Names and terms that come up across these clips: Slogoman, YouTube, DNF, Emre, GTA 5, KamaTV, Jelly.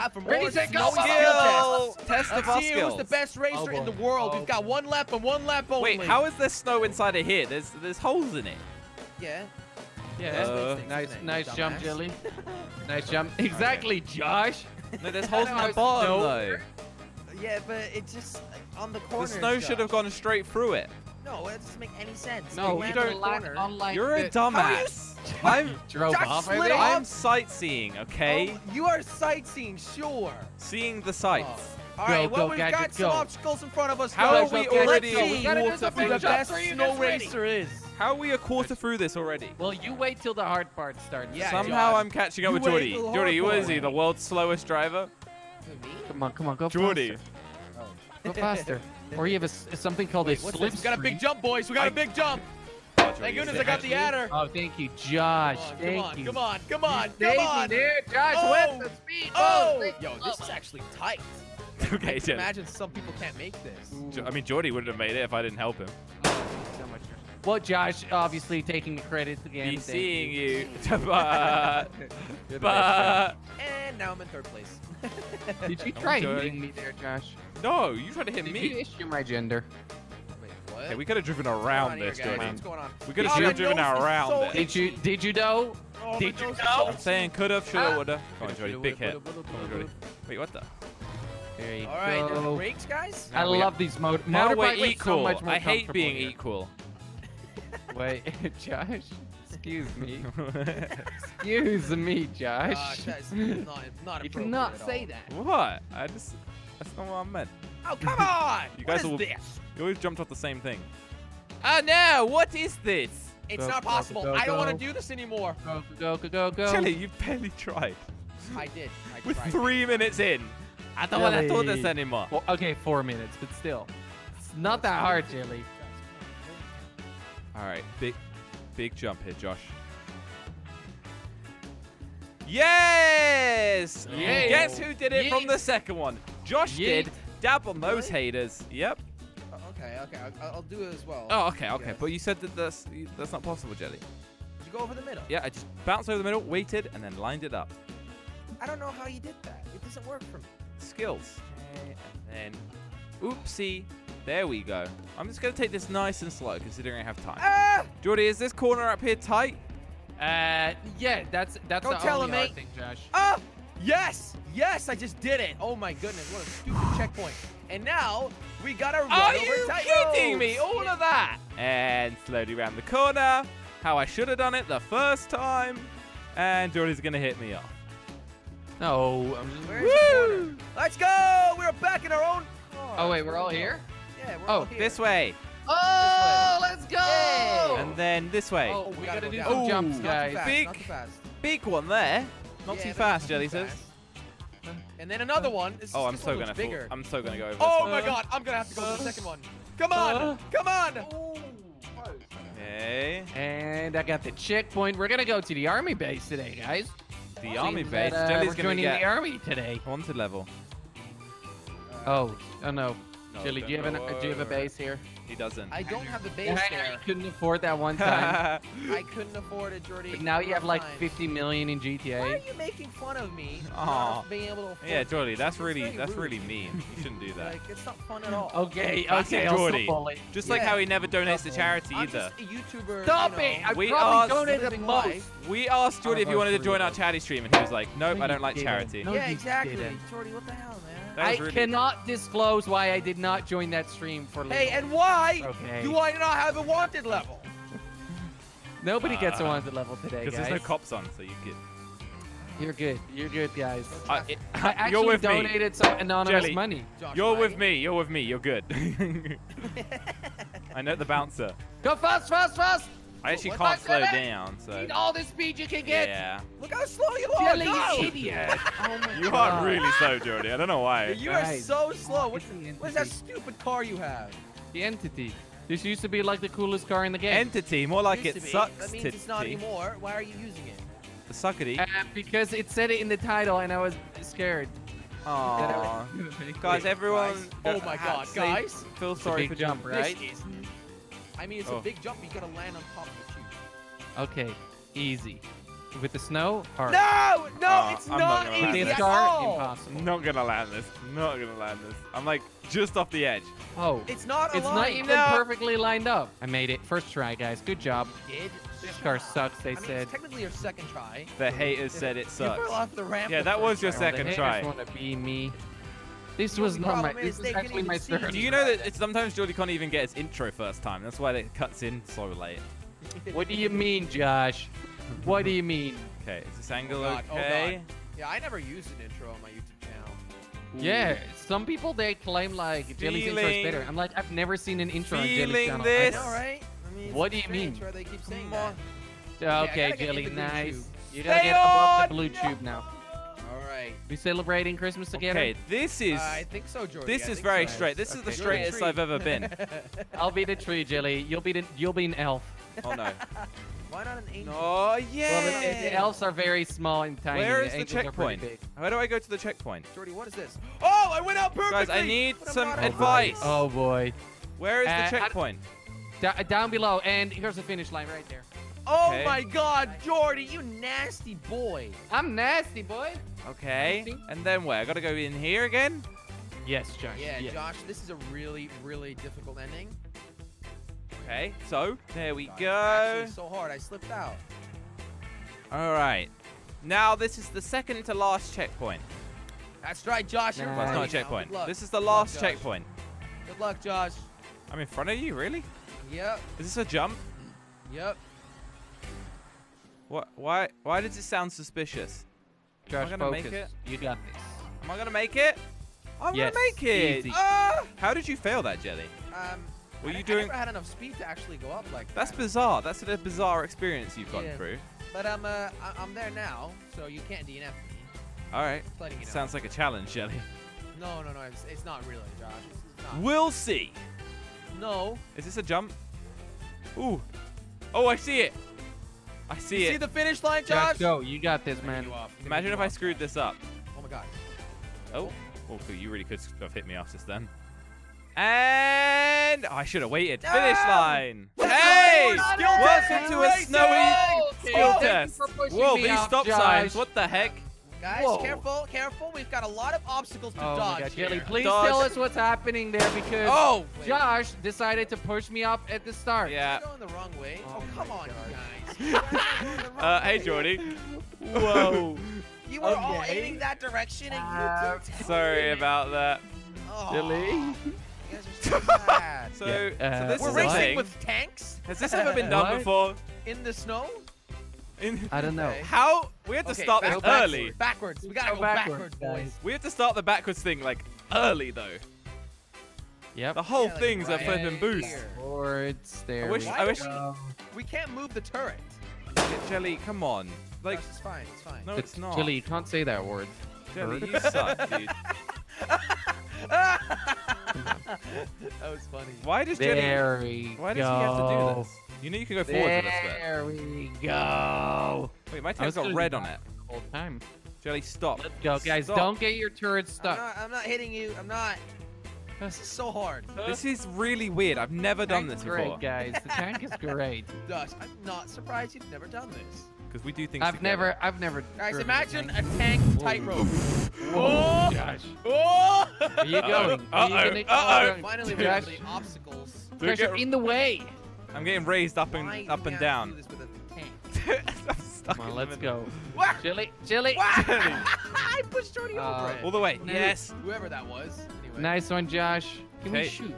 Top from Ready, set, go! Skill test. Test the boss skills. Who's the best racer in the world? We've got one lap and one lap only. Wait, how is there snow inside of here? There's holes in it. Yeah. Yeah. Nice jump, Jelly. Nice jump. Exactly, Josh. No, there's holes in my bottom though. Yeah, but it just on the corner. The snow should have gone straight through it. No, that doesn't make any sense. No, you don't. You're a dumbass. I'm drove off. I'm sightseeing, okay? Oh, you are sightseeing, sure. Seeing the sights. Oh. All right, well, we've got some obstacles in front of us. How are we already the best snow racer is? How are we a quarter through this already? Well, you wait till the hard part starts. Yeah, somehow I'm catching up with Jordy. Jordy, who is he? The world's slowest driver? Come on, go faster. Jordy. Go faster. Or you have something called a slip. We got a big jump, boys. We got a big jump. Oh, thank goodness I got the adder. Oh, thank you, Josh. Come on, come on. There, Josh with the speed. Oh, yo, this is actually tight. Okay, yeah. Imagine some people can't make this. I mean, Jordy wouldn't have made it if I didn't help him. Well, Josh, obviously taking the credit again. Be seeing you. And now I'm in third place. Did you try hitting me there, Josh? No, you tried to hit me. Did you issue my gender? Wait, what? Okay, we could have driven around this, Jordy. What's going on? We could have driven around this. Did you know? Oh, did you know? I'm saying could have, should have, would have. Come on, Jordy, big hit. Come on, Jordy. Wait, what the? There you go. All right, there's brakes, guys. I love these motorbikes. Now we're equal. I hate being equal. Wait, Josh. Excuse me. Excuse me, Josh. That's not you cannot say that. What? That's not what I meant. Oh, come on! You guys you always jumped off the same thing. Oh no! What is this? It's not possible. I don't want to do this anymore. Go. Jelly, you barely tried. I did. We're 3 minutes in. I don't want to do this anymore. Well, okay, 4 minutes, but still. It's not that hard, Jelly. All right, big jump here, Josh. Yes! Oh. Guess who did it from the second one? Josh did. Dab on those haters. Yep. Okay. I'll do it as well. Oh, okay. But you said that that's not possible, Jelly. Did you go over the middle? Yeah, I just bounced over the middle, waited, and then lined it up. I don't know how you did that. It doesn't work for me. Skills. Okay, and then... Oopsie. There we go. I'm just going to take this nice and slow, considering I have time. Jordy, is this corner up here tight? Yeah, that's the only hard thing, Josh. Oh, yes, I just did it. Oh, my goodness, what a stupid checkpoint. And now, we got to run over tight roads. Are you kidding me? All of that. And slowly around the corner, how I should have done it the first time. And Jordy's going to hit me off. No, I'm just... Woo! Let's go! We're back in our own... Oh, wait, we're all here? Yeah, we're all here. This way. Oh, let's go! Yay. And then this way. Oh, we gotta do some jumps, guys. Big one there. Not too fast, Jelly says. And then another one. Oh, I'm so gonna fall. I'm so gonna go over this one. Oh my god, I'm gonna have to go to the second one. Come on, come on! Okay. And I got the checkpoint. We're gonna go to the army base today, guys. The army base? Jelly's gonna join the army today. Haunted level. Oh no. Jelly, do you have a base here? He doesn't. I don't have the base there. I couldn't afford that one time. I couldn't afford it, Jordy. But now you have like 50 million in GTA. Why are you making fun of me? Aww. Being able to afford Jordy, that's really mean. You shouldn't do that. Like, it's not fun at all. Okay, Jordy. Just like how he never donates to charity either. I'm just a YouTuber. Stop it! I probably donated the most. We asked Jordy if he wanted to join our charity stream, and he was like, "Nope, I don't like charity." Yeah, exactly. Jordy, what the hell, man? I cannot disclose why I did not join that stream for later. Hey, and why do I not have a wanted level? Nobody gets a wanted level today, guys. Because there's no cops on, so you get... You're good. You're good, guys. I actually donated some anonymous money. You're with me. You're with me. You're good. I know the bouncer. Go fast! I actually can't slow down, so... Need all the speed you can get! Yeah. Look how slow you are! Jelly, you idiot! Oh my God. You are really slow, Jordy. I don't know why. You are so slow. What's that stupid car you have? The Entity. This used to be like the coolest car in the game. Entity? More like it sucks. That means it's not anymore. Why are you using it? The suckity? Because it said it in the title and I was scared. Aww. Guys, everyone... Oh my God, guys! Feel sorry for jump, right? I mean, it's a big jump, but you gotta land on top of the chute. Okay, easy. with the snow? Hard. No, no, it's not easy at all. Impossible. Not gonna land this. Not gonna land this. I'm like just off the edge. Oh, it's not. It's not even perfectly lined up. I made it first try, guys. Good job. This car sucks. They said. It's technically your second try. The haters said it sucks. You fell off the ramp. Yeah, that was your second try. The haters want to be me. This was not my. This is actually my third. Do you know that sometimes Jordy can't even get his intro first time? That's why it cuts in so late. What do you mean, Josh? What do you mean? Okay, is this angle okay? Oh, yeah, I never used an intro on my YouTube channel. Ooh. Yeah, some people they claim like Jelly's intro is better. I'm like, I've never seen an intro on Jelly's channel. This. I know, right? I mean, what do you mean? They keep saying that. Okay, Jelly, nice. You gotta get above the blue tube now. All right. We celebrating Christmas together? Okay, this is. I think so, Jordy. This is very straight. This is the straightest I've ever been. I'll be the tree, Jelly. You'll be the. You'll be an elf. Oh no. Why not an angel? Oh, yeah. Well, the elves are very small and tiny. Where is the checkpoint? Where do I go to the checkpoint? Jordy, what is this? Oh, I went out perfectly. Guys, I need some advice. Oh, boy. Where is the checkpoint? Down below. And here's the finish line right there. Oh, my God, Jordy, you nasty boy. I'm nasty, boy. Okay. Nasty. And then where? I got to go in here again? Yes, Josh. Yeah, yes. Josh, this is a really, really difficult ending. Okay, so there we go. Actually, so hard, I slipped out. All right, now this is the second to last checkpoint. That's right, Josh. Nice. That's not a checkpoint. This is the last checkpoint. Good luck, Josh. I'm in front of you, really? Yep. Is this a jump? Yep. What? Why? Why does it sound suspicious? Josh, am I gonna make it? You got this. Am I gonna make it? I'm gonna make it. Easy. How did you fail that, Jelly? Were you doing? I never had enough speed to actually go up like that. That's bizarre. That's a bizarre experience you've gone through. But I'm there now, so you can't DNF me. All right. Sounds like a challenge, Jelly. No, no, no. It's not really, Josh. It's not. We'll see. No. Is this a jump? Ooh. Oh, I see it. I see it. You see the finish line, Josh? Go. You got this, man. Imagine if I screwed this up. Oh my God. Oh. Oh, cool. You really could have hit me off just then. And I should have waited. No! Finish line. Hey! Welcome to a snowy skill test. Whoa, these stop signs. What the heck? Guys, careful, careful. We've got a lot of obstacles to dodge. Jelly, please tell us what's happening there because Josh decided to push me up at the start. Yeah. You're going the wrong way. Oh, come on, guys. Hey, Jordy. Whoa. You were all aiming that direction and you didn't. Sorry about that. Jelly. So this we're racing with tanks? Has this ever been done before? In the snow? I don't know. How? We have to start this early. Backwards. We gotta go backwards, boys. We have to start the backwards thing like early though. Yep. The whole thing's a flipping boost. Boards, there I wish we can't move the turret. Jelly, come on. Like Gosh, it's fine. It's fine. No, it's not. Jelly, you can't say that word. Jelly, you suck, dude. That was funny. Why does Why does he have to do this? You know you can go forward for this bit. There we go. Wait, my tail's got red on it. All time. Jelly, stop. Let's go, guys. Stop. Don't get your turret stuck. I'm not hitting you. I'm not. This is so hard. This is really weird. I've never done this before. Guys, the tank is great. Josh, I'm not surprised you've never done this. Because we do things I've never. Guys, imagine a tank tightrope. Oh, Josh. Oh! Where are you going? Uh-oh. Finally, we're at the obstacles. Pressure in the way. I'm getting raised up and down. Do this with a tank? I'm stuck. Come on, let's go. Jelly, Jelly. I pushed Jordy over it. All the way. Yes. Whoever that was. Anyway. Nice one, Josh. Can we shoot?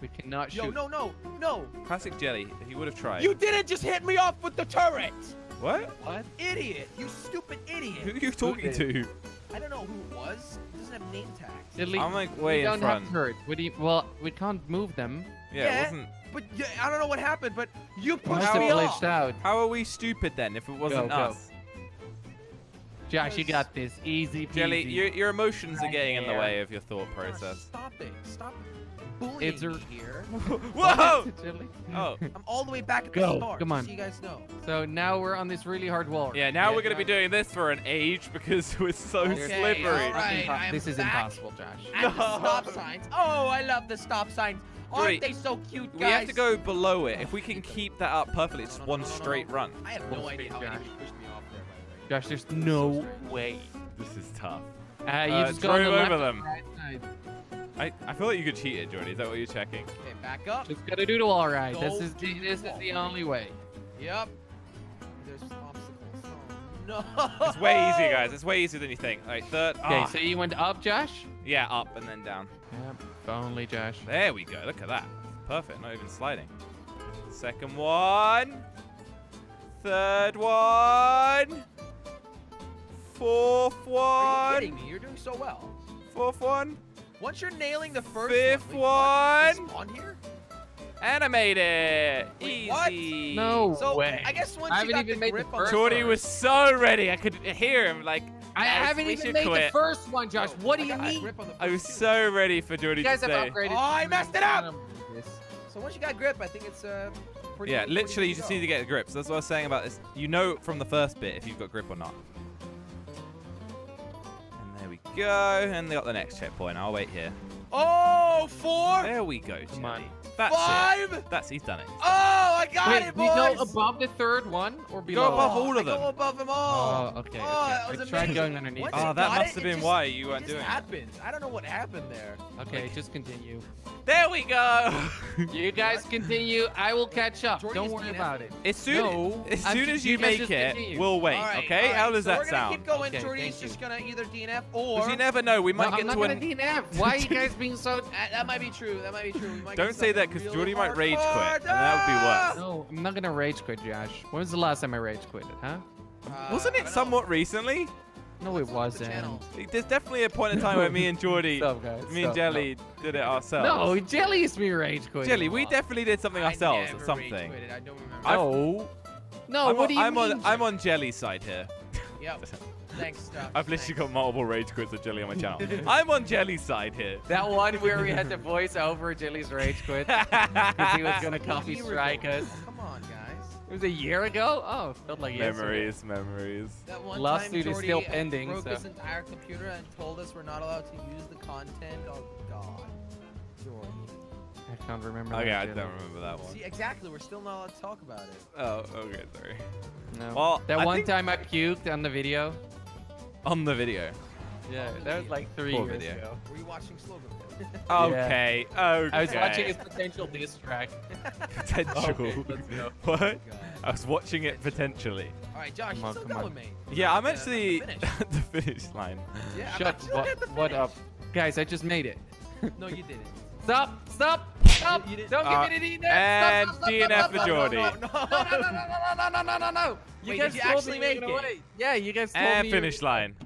We cannot shoot. Yo, no, no, no. Classic Jelly. He would have tried. You didn't just hit me off with the turret. What? What? Idiot. You stupid idiot. Who are you talking to? I don't know who it was. It doesn't have name tags. Jelly, I'm like way in front. Well, we can't move them. Yeah, it wasn't. But I don't know what happened, but you pushed me off. How are we stupid then if it wasn't us? Josh, you got this. Easy peasy. Jelly, your emotions are getting in the way of your thought process. Stop it. Stop it. It's here. Whoa! Oh, I'm all the way back at the start. Come on. So you guys know. So now we're on this really hard wall. Yeah, now we're gonna be doing this for an age because we're so slippery. All right, this is impossible, Josh. And the stop signs. Oh, I love the stop signs. Aren't they so cute, guys? We have to go below it. If we can keep that up perfectly, it's one straight run. I have no idea how anybody pushed me off. Josh, there's no way. This is tough. You just go over them. Right side. I feel like you could cheat it, Jordy. Is that what you're checking? Okay, back up. Just gotta do the wall ride. Go this is the only way. Yep. There's obstacles. Oh, no. It's way easier, guys. It's way easier than you think. All right, third. Okay, so you went up, Josh? Yeah, up and then down. Yep. Only Josh. There we go. Look at that. Perfect. Not even sliding. Second one. Third one. Fourth one. Are you kidding me? You're doing so well. Fourth one. Once you're nailing the first one. Fifth one. On here? And I made it. Wait, easy. What? No way. I guess once you got even the grip on it. Jordy was so ready. I could hear him like. I haven't even made the first one, Josh. What do you mean? I was so ready for Jordy to say. Oh, I messed it up. So once you got grip, I think it's pretty. Yeah, literally, you just need to get the grip. So that's what I was saying about this. You know from the first bit if you've got grip or not. And there we go. And they got the next checkpoint. I'll wait here. Oh, four. There we go, Jelly. That's it. That's he's done it. Oh, I got it, boys. We go above the third one or below? Go above all of them. Go above them all. Oh, okay. I tried going underneath. Oh, that must have been why you weren't doing it. It happened. I don't know what happened there. Okay, like, just continue. There we go. You guys continue. I will catch up. Don't worry about it. As soon as you make it, we'll wait. Okay? How does that sound? We're gonna keep going. Jordy's just gonna either DNF or. Because you never know. We might get to a DNF. Why are you guys being so? That might be true. That might be true. Don't say that. Because Jordy might rage quit, and that would be worse. No, I'm not going to rage quit, Josh. When was the last time I rage quit it, huh? Wasn't it somewhat recently? No, it wasn't. There's definitely a point in time where me and Jordy, and Jelly did it ourselves. No, Jelly is me rage quitting. Jelly, we definitely did something ourselves or something. I don't remember. No, what do you mean? I'm on Jelly's side here. Yep. Thanks, I've literally got multiple rage quits of Jelly on my channel. I'm on Jelly's side here. That one where we had to voice over Jelly's rage quit because he was going to copy strike us. Come on, guys. It was a year ago? Oh, felt like yesterday. Memories. That one lawsuit is still pending. Broke his entire computer and told us we're not allowed to use the content. Oh, God. Jordy. I can't remember that. Okay, I don't remember that one. See, exactly. We're still not allowed to talk about it. Oh, okay. Sorry. No. Well, that one time I puked on the video. On the video. Yeah, that was like 3 years ago. Were you watching Slogoman? Okay, okay. I was watching his potential diss track. Potential? Okay, let's go. What? Oh, I was watching it potentially. All right, Josh, you're still going, mate. Yeah, I'm actually at the finish line. Yeah, what up? Guys, I just made it. No, you didn't. Stop, stop, stop. Don't give me the DNF. And DNF for Jordy. No, no, no, no, no, no, no, no, no. You guys told me to make it. Yeah, you guys told me. And finish line.